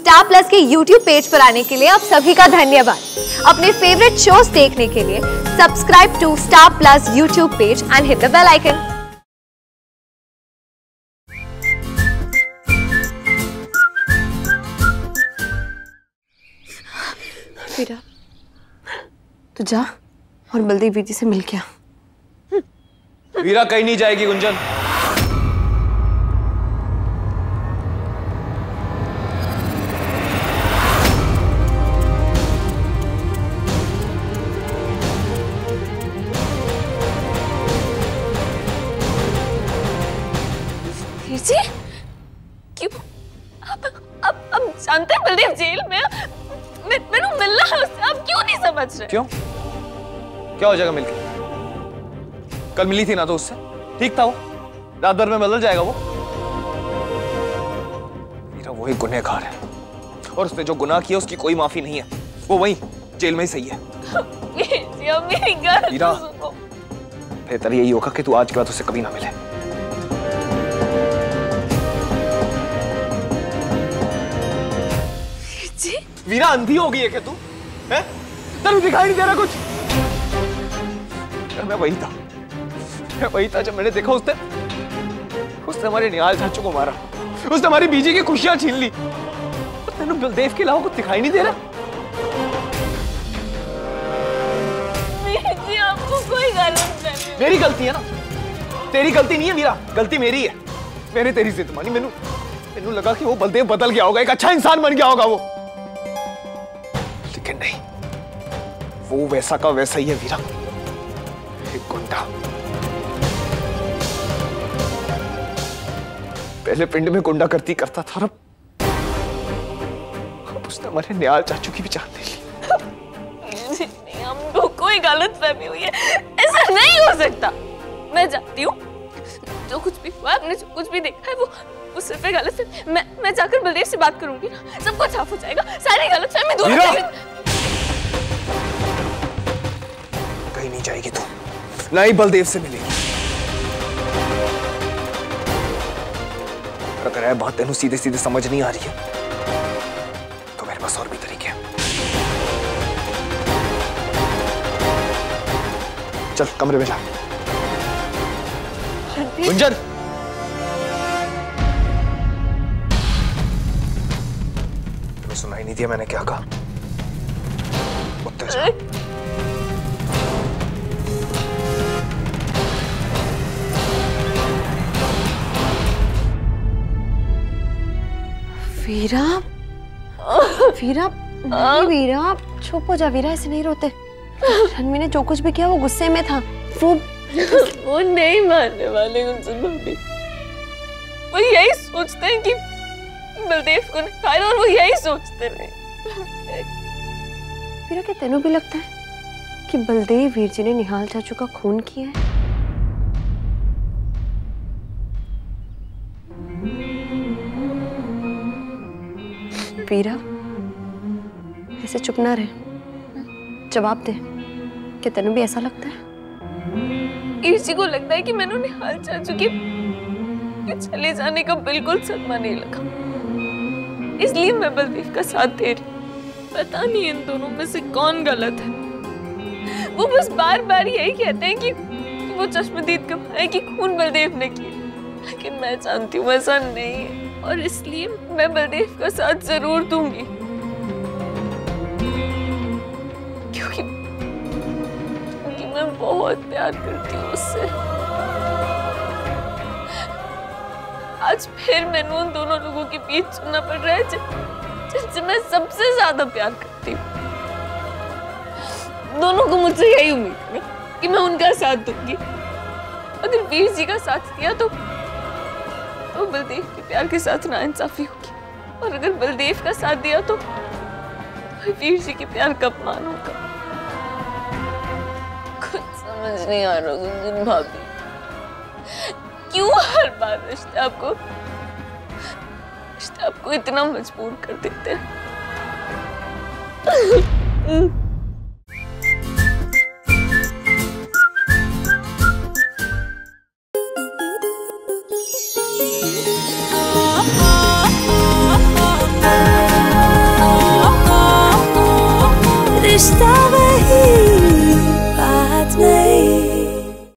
Star plus के YouTube page पर आने के लिए आप सभी का धन्यवाद। अपने फेवरेट शोज देखने के लिए subscribe to star Plus YouTube page and hit the bell icon. Veera, तो जा और बलदेव बीजी से मिल गया। वीरा कहीं नहीं जाएगी गुंजन। जी, क्यों? अब जानते हैं बलदेव जेल में। मैंने मिलना है उससे, आप क्यों नहीं समझ रहे? क्यों? क्या हो जाएगा मिलके? कल मिली थी ना तो उससे, ठीक था वो। रात भर में बदल जाएगा वो। मेरा वही गुनहगार है और उसने जो गुनाह किया उसकी कोई माफी नहीं है। वो वही जेल में ही सही है। मीरा, बेहतर यही होगा कि तू आज के बाद उससे कभी ना मिले। वीरा अंधी हो गई है क्या तू? हैं? तेरे दिखाई नहीं दे रहा कुछ? मैं वही था जब मैंने देखा उसने हमारे निहाल चाचू को मारा। उसने हमारी बीजी की खुशियां छीन ली। तेरे बलदेव के अलावा कुछ दिखाई नहीं दे रहा? जी, आपको कोई गलत नहीं। मेरी गलती है ना, तेरी गलती नहीं है वीरा, गलती मेरी है। मैंने तेरी जिद मानी। मैनू लगा कि वो बलदेव बदल गया होगा, एक अच्छा इंसान बन गया होगा वो, लेकिन नहीं, वो वैसा का वैसा ही है वीरा, एक गुंडा। पहले पिंड में गुंडा करती करता था, अब उसने हमारे न्याल चाचू की भी जान ले ली। हमको कोई गलतफहमी हुई है, ऐसा नहीं हो सकता। मैं जानती हूँ जो कुछ भी हुआ, आपने जो कुछ भी देखा है वो सिर्फ एक गलत है। मैं जाकर बलदेव से बात करूंगी ना, सब कुछ साफ हो जाएगा, सारी गलत है। मैं दूर कहीं नहीं जाएगी तू, ना ही बलदेव से मिलेगी। अगर यह बात तेनू सीधे सीधे समझ नहीं आ रही है तो मेरे पास और भी तरीके हैं। चल कमरे में जा। गुंजन, तुम्हें सुनाई नहीं दिया मैंने क्या कहा? उत्तर वीरा, वीरा नहीं, वीरा चुप हो जा। वीरा ऐसे नहीं रोते। रणवीर ने जो कुछ भी किया वो गुस्से में था। वो नहीं मानने वाले गुंजन भाभी। वो यही सोचते हैं कि बलदेव को निकालो और वो यही सोचते रहे। वीरा, क्या तेनू भी लगता है कि बलदेव वीर जी ने निहाल चाचू का खून किया है? वीरा, ऐसे चुप ना रहे, जवाब दे। क्या तेनू भी ऐसा लगता है? इसी को लगता है कि मैंने निहाल चाचू के चले जाने का बिल्कुल सदमा नहीं लगा, इसलिए मैं बलदेव का साथ दे रही। पता नहीं इन दोनों में से कौन गलत है। वो बस बार बार यही कहते हैं कि वो चश्मदीद का है, कि खून बलदेव ने किया, लेकिन मैं जानती हूँ ऐसा नहीं है और इसलिए मैं बलदेव का साथ जरूर दूंगी, क्योंकि मैं बहुत प्यार करती हूँ उससे। आज फिर मैंने उन दोनों लोगों के बीच चुनना पड़ रहा है जिनसे मैं सबसे ज्यादा प्यार करती हूँ। दोनों को मुझसे यही उम्मीद है कि मैं उनका साथ दूंगी। अगर वीर जी का साथ दिया तो बलदेव के प्यार के साथ नाइंसाफी होगी, और अगर बलदेव का साथ दिया तो वीर जी के प्यार का अपमान होगा। समझ नहीं आ रहा गुंजन भाभी, क्यों हर बार रिश्ते आपको इतना मजबूर कर देते हैं? Stop